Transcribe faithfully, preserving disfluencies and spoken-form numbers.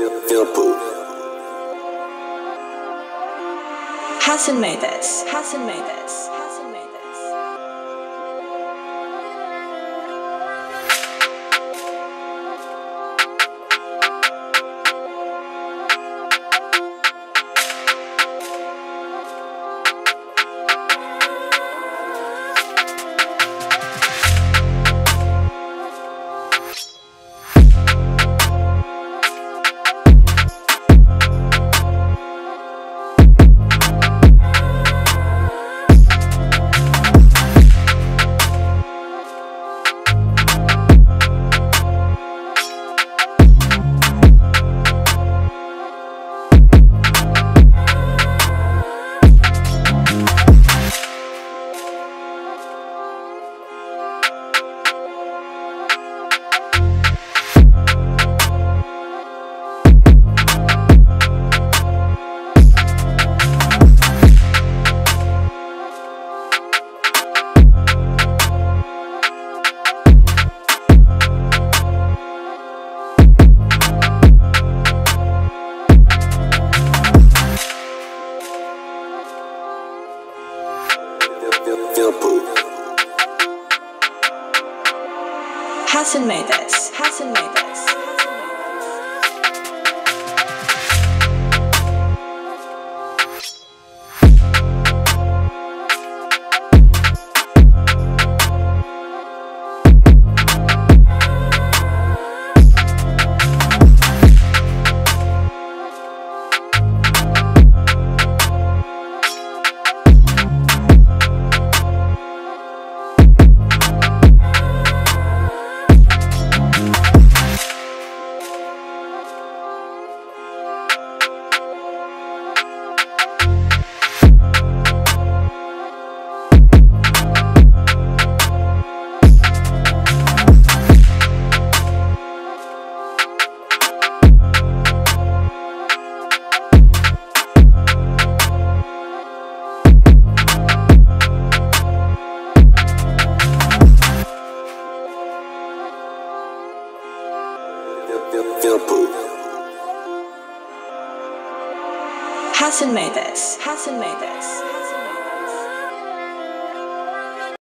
Hxsxn made this. Hxsxn made this. Hxsxn made this. Hxsxn made this. Hxsxn made this. Hxsxn made this. Hxsxn made this.